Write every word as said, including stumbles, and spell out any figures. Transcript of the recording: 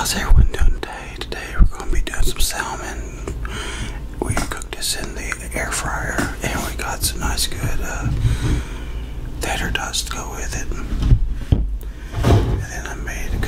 How's everyone doing today? Today we're going to be doing some salmon. We cooked this in the air fryer and we got some nice good uh, tater tots to go with it. And then I made